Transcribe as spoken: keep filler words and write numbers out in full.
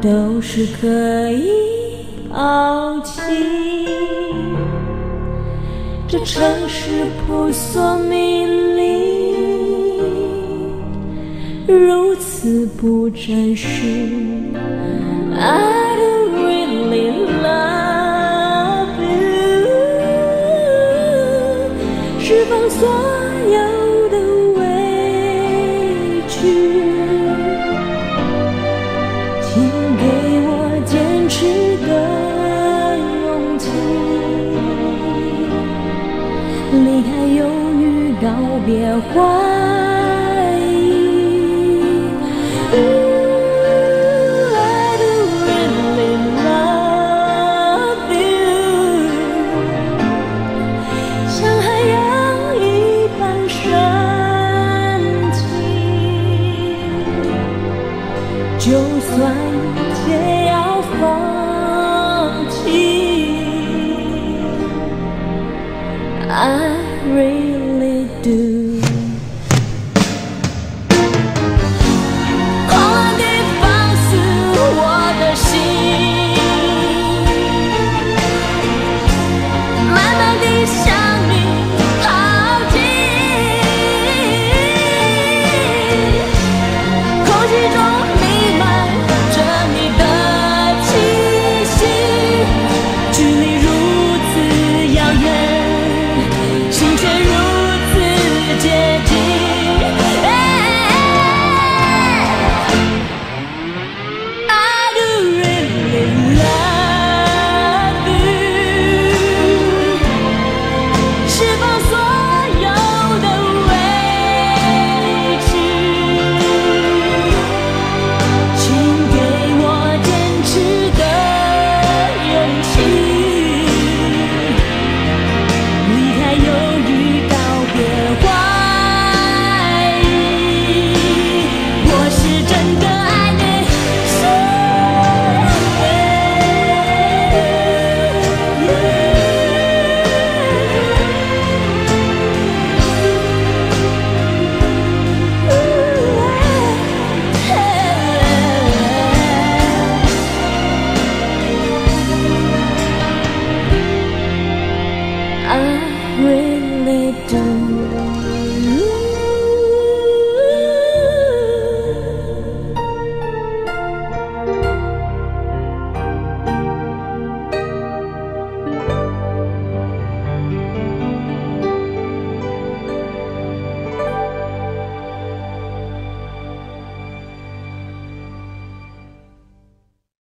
都是可以抛弃，这城市扑朔迷离，如此不真实。I don't really love you， 释放所有的委屈。 离开忧郁，告别怀疑。Ooh, I don't really love you， 像海洋一般深情，就算。